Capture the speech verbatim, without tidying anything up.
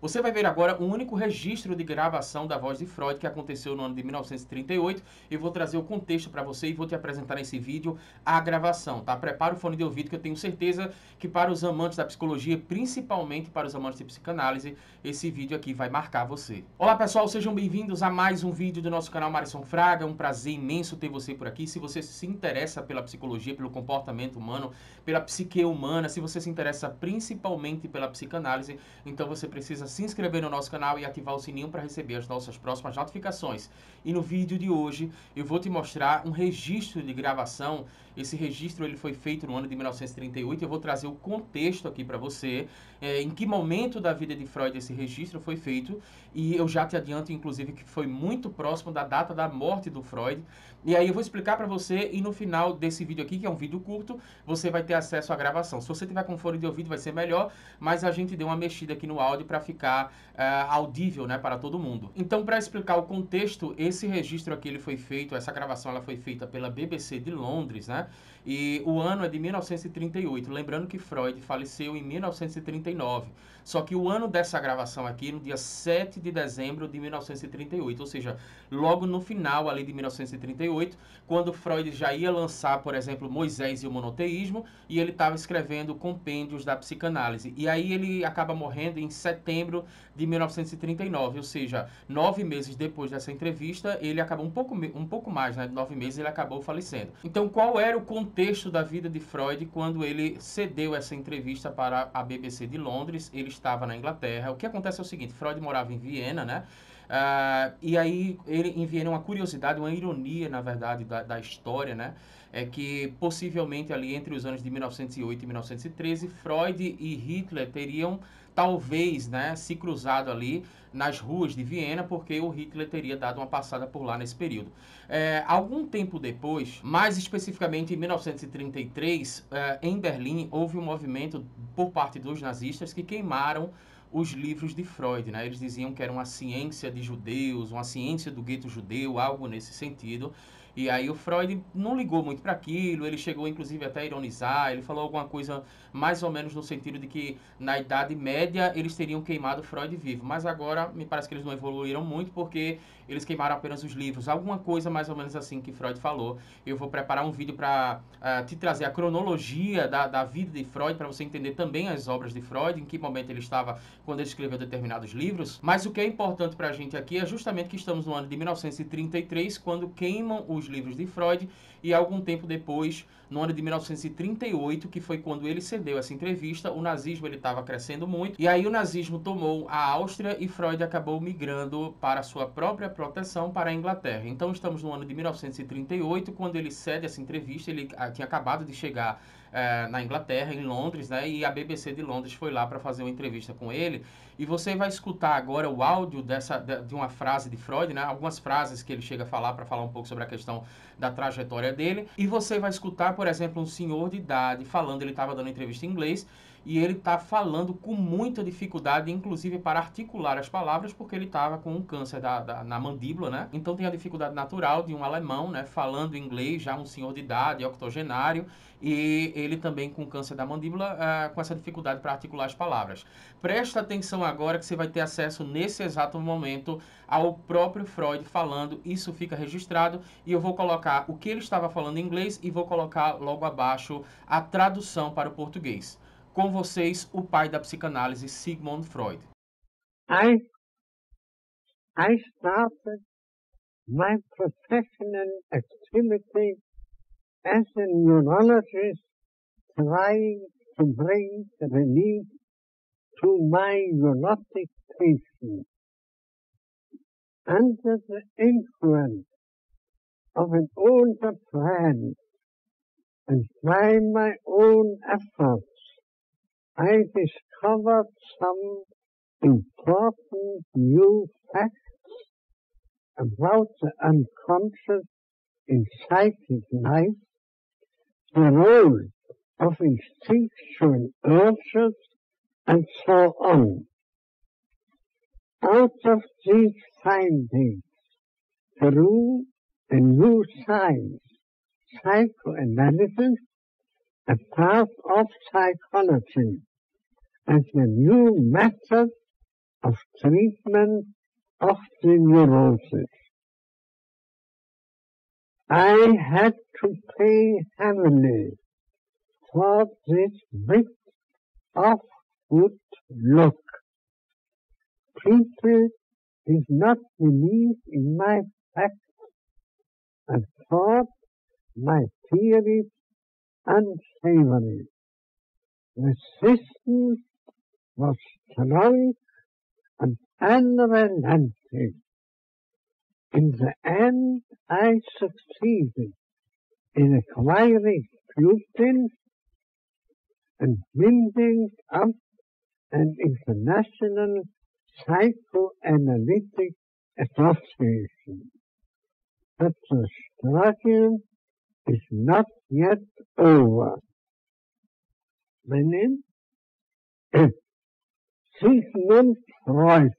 Você vai ver agora o único registro de gravação da voz de Freud que aconteceu no ano de mil novecentos e trinta e oito. Eu vou trazer o contexto para você e vou te apresentar nesse vídeo a gravação, tá? Prepara o fone de ouvido que eu tenho certeza que para os amantes da psicologia, principalmente para os amantes de psicanálise, esse vídeo aqui vai marcar você. Olá pessoal, sejam bem-vindos a mais um vídeo do nosso canal Marisson Fraga. É um prazer imenso ter você por aqui. Se você se interessa pela psicologia, pelo comportamento humano, pela psique humana, se você se interessa principalmente pela psicanálise, então você precisa se inscrever no nosso canal e ativar o sininho para receber as nossas próximas notificações. E no vídeo de hoje eu vou te mostrar um registro de gravação. Esse registro ele foi feito no ano de mil novecentos e trinta e oito. Eu vou trazer o contexto aqui para você, é, em que momento da vida de Freud esse registro foi feito, e eu já te adianto inclusive que foi muito próximo da data da morte do Freud. E aí eu vou explicar para você, e no final desse vídeo aqui, que é um vídeo curto, você vai ter acesso à gravação. Se você tiver com fone de ouvido vai ser melhor, mas a gente deu uma mexida aqui no áudio para ficar Ficar, uh, audível, né, para todo mundo. Então, para explicar o contexto, esse registro aqui ele foi feito, essa gravação ela foi feita pela B B C de Londres, né? E o ano é de mil novecentos e trinta e oito. Lembrando que Freud faleceu em mil novecentos e trinta e nove. Só que o ano dessa gravação aqui, no dia sete de dezembro de mil novecentos e trinta e oito, ou seja, logo no final ali de mil novecentos e trinta e oito, quando Freud já ia lançar, por exemplo, Moisés e o Monoteísmo, e ele estava escrevendo compêndios da psicanálise. E aí ele acaba morrendo em setembro de mil novecentos e trinta e nove, ou seja, nove meses depois dessa entrevista, ele acabou um pouco, um pouco mais, né, de nove meses, ele acabou falecendo. Então, qual era o contexto da vida de Freud quando ele cedeu essa entrevista para a B B C de Londres? Ele estava na Inglaterra. O que acontece é o seguinte: Freud morava em Viena, né? Uh, e aí ele em Viena, uma curiosidade, uma ironia, na verdade, da, da história, né? É que possivelmente ali entre os anos de mil novecentos e oito e mil novecentos e treze, Freud e Hitler teriam talvez, né, se cruzado ali nas ruas de Viena, porque o Hitler teria dado uma passada por lá nesse período. É, algum tempo depois, mais especificamente em mil novecentos e trinta e três, é, em Berlim, houve um movimento por parte dos nazistas que queimaram os livros de Freud, né? Eles diziam que era uma ciência de judeus, uma ciência do gueto judeu, algo nesse sentido. E aí o Freud não ligou muito para aquilo, ele chegou inclusive até a ironizar, ele falou alguma coisa mais ou menos no sentido de que na Idade Média eles teriam queimado Freud vivo, mas agora me parece que eles não evoluíram muito porque eles queimaram apenas os livros, alguma coisa mais ou menos assim que Freud falou. Eu vou preparar um vídeo para uh, te trazer a cronologia da, da vida de Freud, para você entender também as obras de Freud, em que momento ele estava quando ele escreveu determinados livros. Mas o que é importante para a gente aqui é justamente que estamos no ano de mil novecentos e trinta e três, quando queimam os os livros de Freud, e algum tempo depois, no ano de mil novecentos e trinta e oito, que foi quando ele cedeu essa entrevista, o nazismo ele estava crescendo muito, e aí o nazismo tomou a Áustria e Freud acabou migrando para sua própria proteção para a Inglaterra. Então estamos no ano de mil novecentos e trinta e oito, quando ele cede essa entrevista. Ele tinha acabado de chegar é, na Inglaterra, em Londres, né, e a B B C de Londres foi lá para fazer uma entrevista com ele, e você vai escutar agora o áudio dessa, de uma frase de Freud, né, algumas frases que ele chega a falar para falar um pouco sobre a questão da trajetória dele. E você vai escutar, por exemplo, um senhor de idade falando, ele estava dando entrevista em inglês, e ele está falando com muita dificuldade, inclusive para articular as palavras, porque ele estava com um câncer da, da, na mandíbula, né? Então tem a dificuldade natural de um alemão, né, falando inglês, já um senhor de idade, octogenário, e ele também com câncer da mandíbula, uh, com essa dificuldade para articular as palavras. Presta atenção agora que você vai ter acesso nesse exato momento ao próprio Freud falando, isso fica registrado, e eu vou colocar o que ele estava falando em inglês e vou colocar logo abaixo a tradução para o português. Com vocês, o pai da psicanálise, Sigmund Freud. I, I started my professional activity as a neurologist trying to bring relief to my neurotic patients. Under the influence of an older friend and by my own efforts, I discovered some important new facts about the unconscious in psychic life, the role of instinctual urges, and so on. Out of these findings grew a new science, psychoanalysis, a part of psychology, as a new method of treatment of the neurosis. I had to pay heavily for this bit of good luck. People did not believe in my facts and thought my theories unsavory. Resistance was strong and unrelenting. In the end, I succeeded in acquiring pupils and building up an international psychoanalytic association. But the struggle is not yet over. My name is Sigmund Freud.